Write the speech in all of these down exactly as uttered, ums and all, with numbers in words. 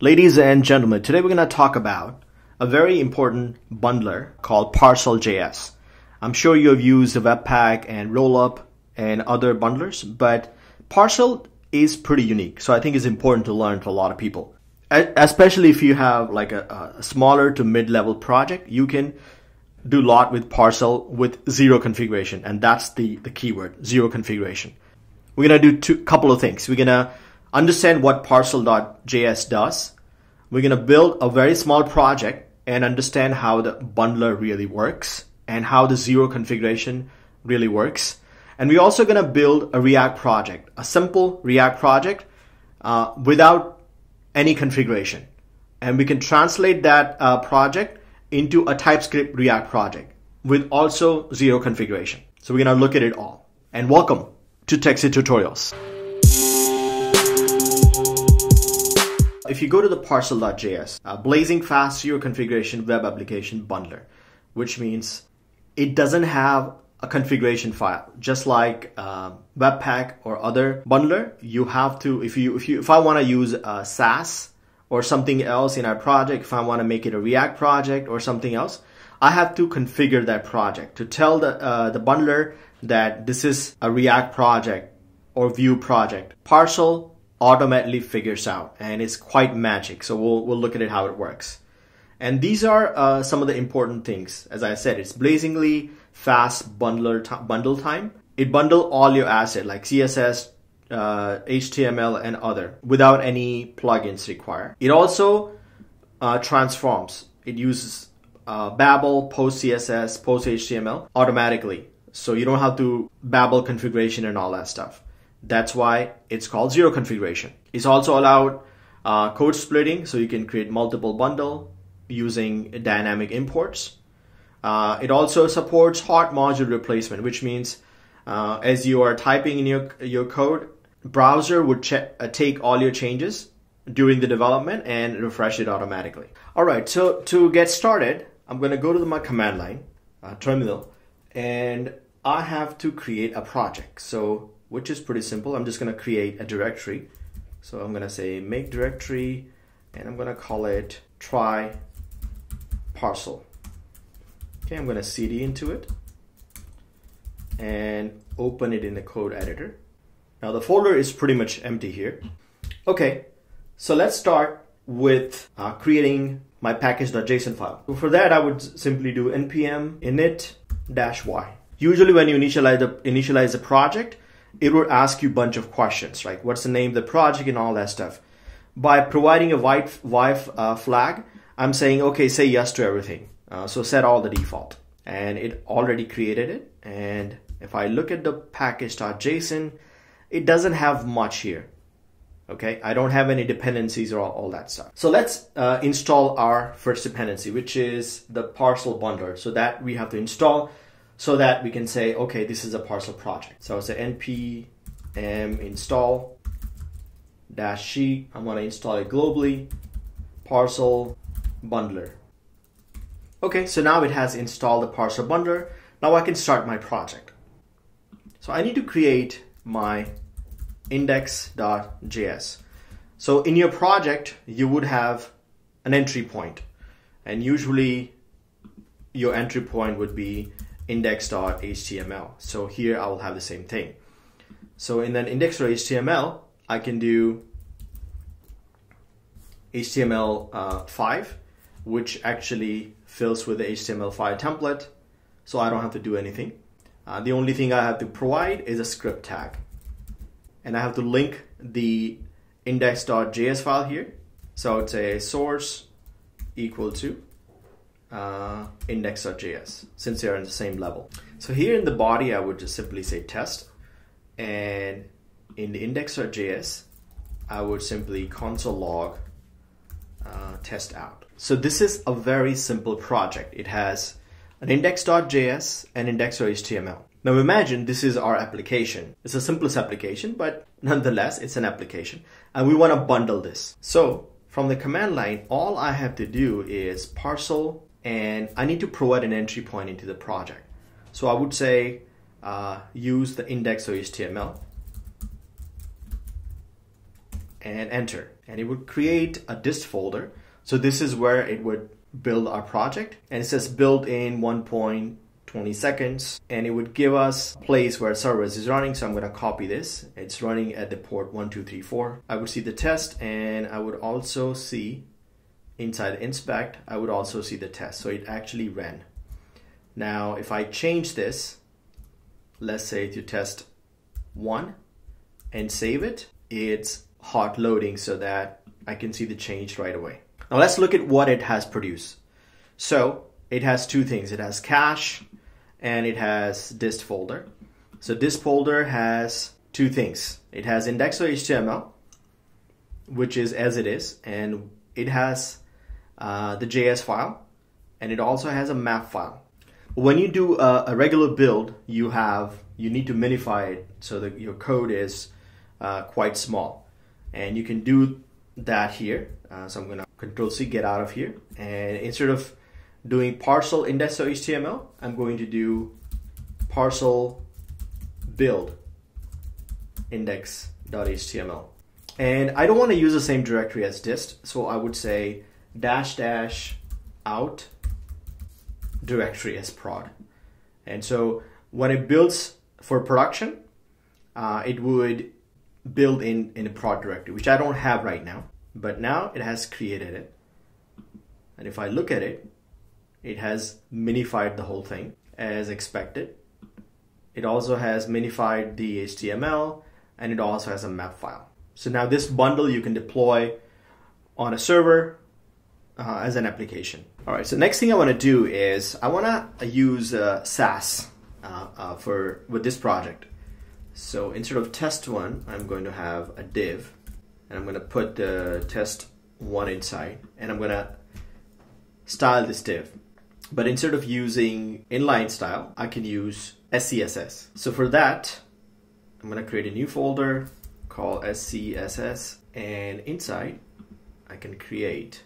Ladies and gentlemen, today we're going to talk about a very important bundler called Parcel.js. I'm sure you have used Webpack and Rollup and other bundlers, but Parcel is pretty unique. So I think it's important to learn to a lot of people. Especially if you have like a, a smaller to mid-level project, you can do a lot with Parcel with zero configuration. And that's the, the keyword, zero configuration. We're going to do two couple of things. We're going to understand what Parcel.js does. We're going to build a very small project and understand how the bundler really works and how the zero configuration really works. And we're also going to build a React project, a simple React project uh, without any configuration. And we can translate that uh, project into a TypeScript React project with also zero configuration. So we're going to look at it all. And welcome to TechSith Tutorials. If you go to the Parcel.js, uh, blazing fast zero configuration web application bundler, which means it doesn't have a configuration file. Just like uh, Webpack or other bundler, you have to, if you, if you, if I want to use uh, Sass or something else in our project, if I want to make it a React project or something else, I have to configure that project to tell the, uh, the bundler that this is a React project or Vue project. Parcel automatically figures out, and it's quite magic. So we'll, we'll look at it, how it works. And these are uh, some of the important things. As I said, it's blazingly fast bundler bundle time. It bundles all your assets like C S S, uh, H T M L, and other without any plugins required. It also uh, transforms. It uses uh, Babel, post C S S, post H T M L automatically. So you don't have to Babel configuration and all that stuff. That's why it's called zero configuration. It's also allowed uh, code splitting, so you can create multiple bundle using dynamic imports. Uh, it also supports hot module replacement, which means uh, as you are typing in your, your code, browser would check, uh, take all your changes during the development and refresh it automatically. All right, so to get started, I'm gonna go to my command line, uh, terminal, and I have to create a project, so which is pretty simple. I'm just gonna create a directory. So I'm gonna say make directory, and I'm gonna call it try parcel. Okay, I'm gonna C D into it and open it in the code editor. Now the folder is pretty much empty here. Okay, so let's start with uh, creating my package.json file. So for that, I would simply do npm init-y. Usually when you initialize the initialize a project, it would ask you a bunch of questions, right? What's the name of the project and all that stuff. By providing a white y uh, flag, I'm saying, okay, say yes to everything. Uh, so set all the default, and it already created it. And if I look at the package.json, it doesn't have much here. Okay, I don't have any dependencies or all, all that stuff. So let's uh, install our first dependency, which is the parcel bundler. So that we have to install so that we can say, okay, this is a parcel project. So I'll say npm install dash g. I'm gonna install it globally, parcel bundler. Okay, so now it has installed the parcel bundler. Now I can start my project. So I need to create my index.js. So in your project, you would have an entry point, and usually your entry point would be index.html. So here I will have the same thing. So in an index.html, I can do H T M L five, uh, which actually fills with the H T M L five template. So I don't have to do anything. Uh, the only thing I have to provide is a script tag. And I have to link the index.js file here. So I would say source equal to uh, index.js, since they're on the same level. So here in the body, I would just simply say test. And in the index.js, I would simply console log uh, test out. So this is a very simple project. It has an index.js and index.html. Now imagine this is our application. It's the simplest application, but nonetheless, it's an application. And we want to bundle this. So from the command line, all I have to do is parcel, and I need to provide an entry point into the project. So I would say uh, use the index.html and enter, and it would create a dist folder. So this is where it would build our project, and it says build in one point two zero seconds, and it would give us a place where service is running. So I'm going to copy this. It's running at the port one two three four. I would see the test, and I would also see inside inspect, I would also see the test. So it actually ran. Now, if I change this, let's say to test one and save it, it's hot loading so that I can see the change right away. Now let's look at what it has produced. So it has two things. It has cache and it has dist folder. So dist folder has two things. It has index.html, which is as it is, and it has uh, the J S file, and it also has a map file. When you do a, a regular build, you have you need to minify it so that your code is uh, quite small, and you can do that here. Uh, so I'm going to Control C, get out of here, and instead of doing parcel index.html, I'm going to do parcel build index.html. And I don't want to use the same directory as dist, so I would say dash dash out directory as prod. And so when it builds for production, uh, it would build in, in a prod directory, which I don't have right now, but now it has created it. And if I look at it, it has minified the whole thing as expected. It also has minified the H T M L, and it also has a map file. So now this bundle you can deploy on a server uh, as an application. All right, so next thing I wanna do is I wanna use uh, Sass uh, uh, for, with this project. So instead of test one, I'm going to have a div, and I'm gonna put the test one inside, and I'm gonna style this div. But instead of using inline style, I can use S C S S. So for that, I'm gonna create a new folder called S C S S, and inside I can create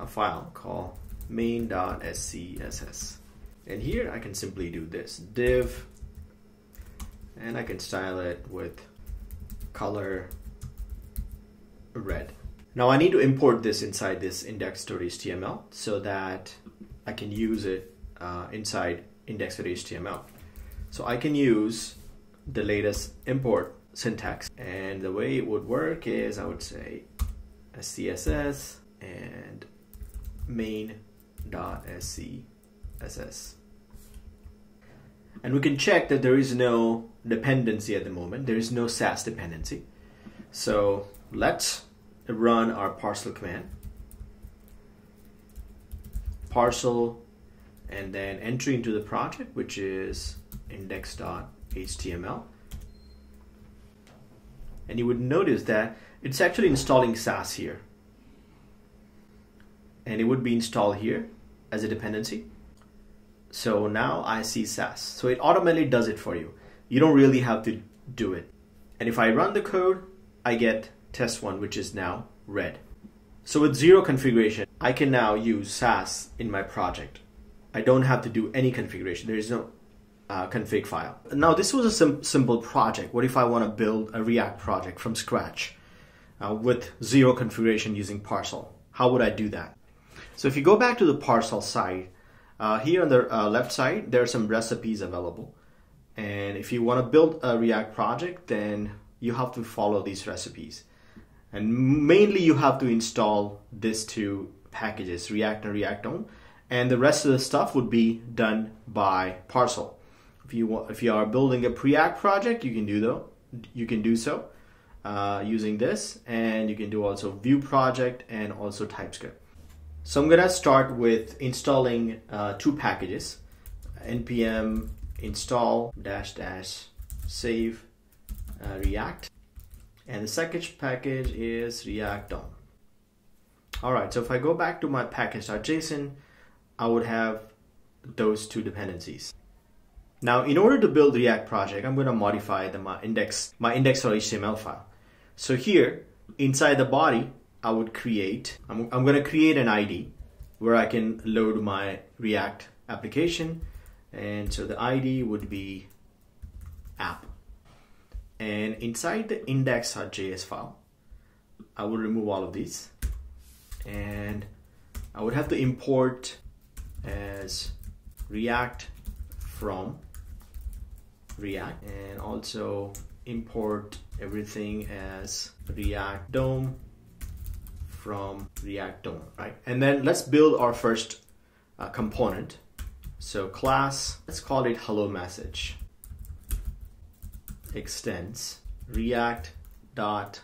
a file called main.scss. And here I can simply do this div, and I can style it with color red. Now I need to import this inside this index.html so that I can use it uh, inside index.html. So I can use the latest import syntax, and the way it would work is I would say S C S S and main.scss. And we can check that there is no dependency at the moment. There is no Sass dependency. So let's run our parcel command. Parcel and then entry into the project, which is index.html. And you would notice that it's actually installing Sass here. And it would be installed here as a dependency. So now I see Sass. So it automatically does it for you. You don't really have to do it. And if I run the code, I get test one, which is now red. So with zero configuration, I can now use Sass in my project. I don't have to do any configuration. There is no uh, config file. Now this was a sim simple project. What if I want to build a React project from scratch uh, with zero configuration using Parcel? How would I do that? So if you go back to the Parcel side, uh, here on the uh, left side, there are some recipes available. And if you want to build a React project, then you have to follow these recipes. And mainly you have to install these two packages, React and React D O M. And the rest of the stuff would be done by Parcel. If you want, if you are building a preact project, you can do though, you can do so uh, using this, and you can do also Vue project and also TypeScript. So I'm gonna start with installing uh, two packages, npm install dash dash save uh, React. And the second package is React D O M. All right, so if I go back to my package.json, I would have those two dependencies. Now, in order to build React project, I'm going to modify the my index my index.html file. So here, inside the body, I would create. I'm, I'm going to create an I D where I can load my React application, and so the I D would be app. And inside the index.js file, I would remove all of these, and I would have to import as React from React, and also import everything as React D O M from React D O M, right? And then let's build our first uh, component. So class, let's call it hello message, extends React dot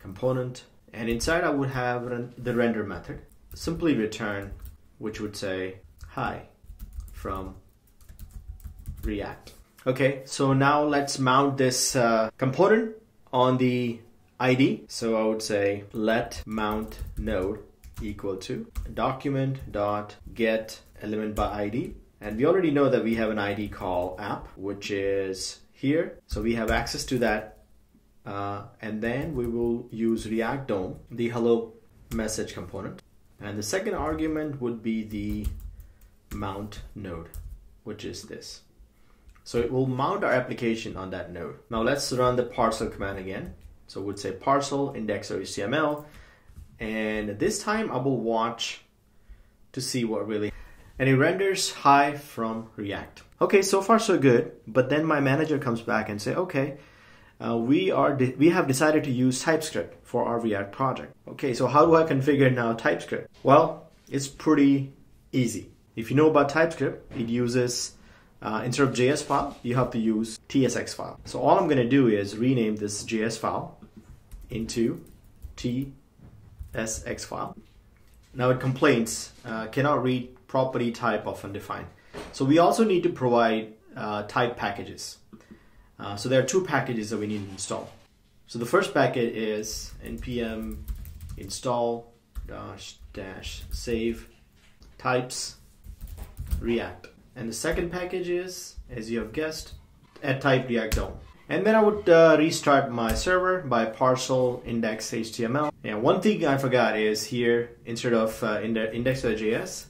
component, and inside I would have the render method. Simply return, which would say hi from React. Okay, so now let's mount this uh, component on the I D. So I would say let mount node equal to document dot get element by I D, and we already know that we have an I D call app, which is here, so we have access to that, uh, and then we will use React D O M, the hello message component, and the second argument would be the mount node, which is this. So it will mount our application on that node. Now let's run the parcel command again. So we'd say parcel index.html, and this time I will watch to see what really, and it renders hi from React. Okay, so far so good, but then my manager comes back and say, okay, uh, we are we have decided to use TypeScript for our React project. Okay, so how do I configure now TypeScript? Well, it's pretty easy. If you know about TypeScript, it uses, uh, instead of J S file, you have to use T S X file. So all I'm gonna do is rename this J S file into T S X file. Now it complains, uh, cannot read property type of undefined. So we also need to provide uh, type packages. Uh, so there are two packages that we need to install. So the first packet is npm install dash dash save types React. And the second package is, as you have guessed, add type React D O M. And then I would uh, restart my server by parcel index.html. And one thing I forgot is here, instead of uh, index.js,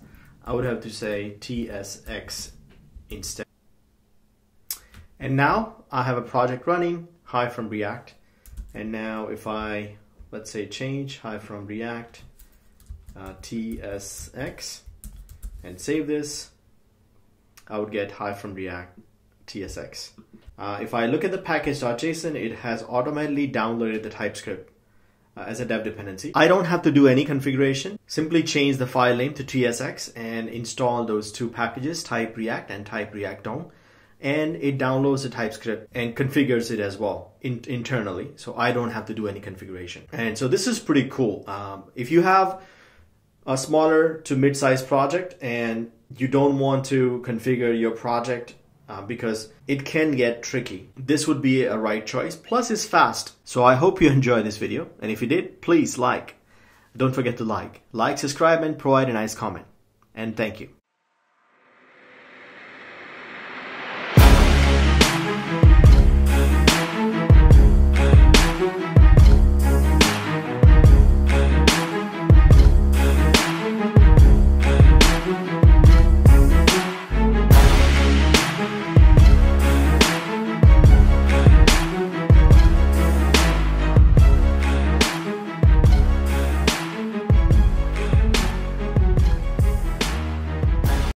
I would have to say T S X instead. And now I have a project running, hi from React. And now if I, let's say change hi from React, uh, T S X, and save this, I would get hi from React T S X. Uh, if I look at the package.json, it has automatically downloaded the TypeScript uh, as a dev dependency. I don't have to do any configuration. Simply change the file name to T S X and install those two packages, type React and type React D O M, and it downloads the TypeScript and configures it as well in internally. So I don't have to do any configuration. And so this is pretty cool. Um, if you have a smaller to mid-sized project and you don't want to configure your project uh, because it can get tricky, this would be a right choice. Plus it's fast. So I hope you enjoyed this video. And if you did, please like. Don't forget to like. Like, subscribe, and provide a nice comment. And thank you.